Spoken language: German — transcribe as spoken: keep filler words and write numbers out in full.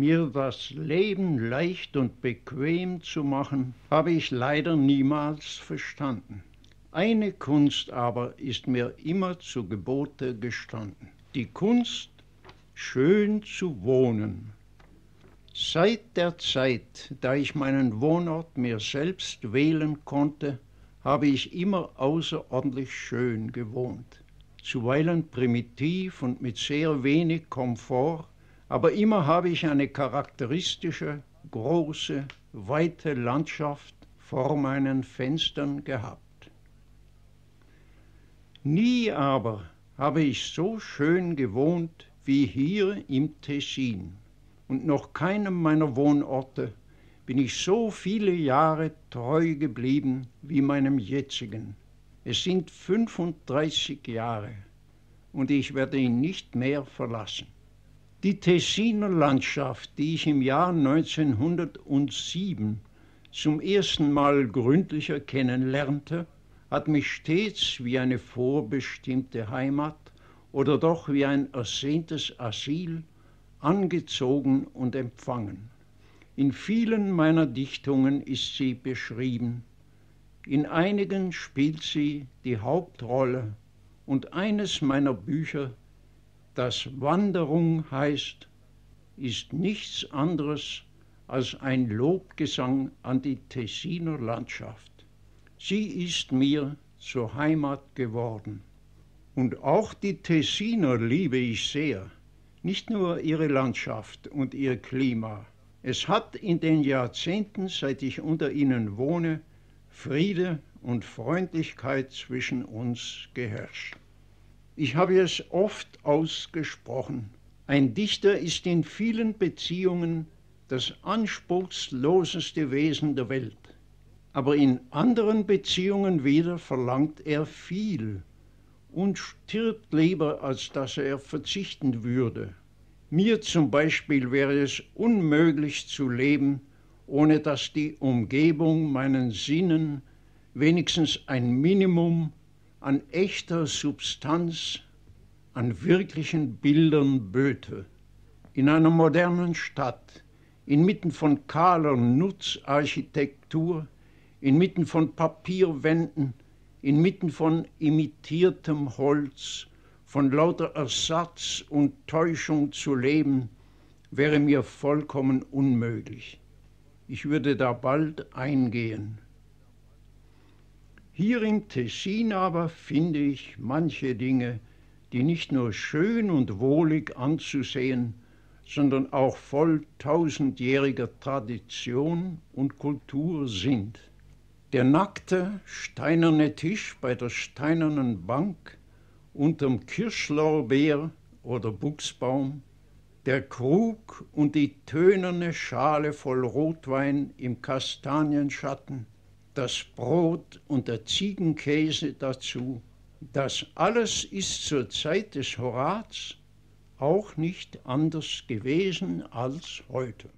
mir das Leben leicht und bequem zu machen, habe ich leider niemals verstanden. Eine Kunst aber ist mir immer zu Gebote gestanden, die Kunst, schön zu wohnen. Seit der Zeit, da ich meinen Wohnort mir selbst wählen konnte, habe ich immer außerordentlich schön gewohnt. Zuweilen primitiv und mit sehr wenig Komfort, aber immer habe ich eine charakteristische, große, weite Landschaft vor meinen Fenstern gehabt. Nie aber habe ich so schön gewohnt wie hier im Tessin. Und noch keinem meiner Wohnorte bin ich so viele Jahre treu geblieben wie meinem jetzigen. Es sind fünfunddreißig Jahre und ich werde ihn nicht mehr verlassen. Die Tessiner Landschaft, die ich im Jahr neunzehnhundertsieben zum ersten Mal gründlicher kennenlernte, hat mich stets wie eine vorbestimmte Heimat oder doch wie ein ersehntes Asyl angezogen und empfangen. In vielen meiner Dichtungen ist sie beschrieben. In einigen spielt sie die Hauptrolle und eines meiner Bücher, das Wanderung heißt, ist nichts anderes als ein Lobgesang an die Tessiner Landschaft. Sie ist mir zur Heimat geworden. Und auch die Tessiner liebe ich sehr. Nicht nur ihre Landschaft und ihr Klima. Es hat in den Jahrzehnten, seit ich unter ihnen wohne, Friede und Freundlichkeit zwischen uns geherrscht. Ich habe es oft ausgesprochen. Ein Dichter ist in vielen Beziehungen das anspruchsloseste Wesen der Welt. Aber in anderen Beziehungen wieder verlangt er viel und stirbt lieber, als dass er verzichten würde. Mir zum Beispiel wäre es unmöglich zu leben, ohne dass die Umgebung meinen Sinnen wenigstens ein Minimum an echter Substanz, an wirklichen Bildern böte. In einer modernen Stadt, inmitten von kahler Nutzarchitektur, inmitten von Papierwänden, inmitten von imitiertem Holz, von lauter Ersatz und Täuschung zu leben, wäre mir vollkommen unmöglich. Ich würde da bald eingehen. Hier im Tessin aber finde ich manche Dinge, die nicht nur schön und wohlig anzusehen, sondern auch voll tausendjähriger Tradition und Kultur sind. Der nackte, steinerne Tisch bei der steinernen Bank unterm Kirschlorbeer oder Buchsbaum, der Krug und die tönerne Schale voll Rotwein im Kastanienschatten, das Brot und der Ziegenkäse dazu, das alles ist zur Zeit des Horaz auch nicht anders gewesen als heute.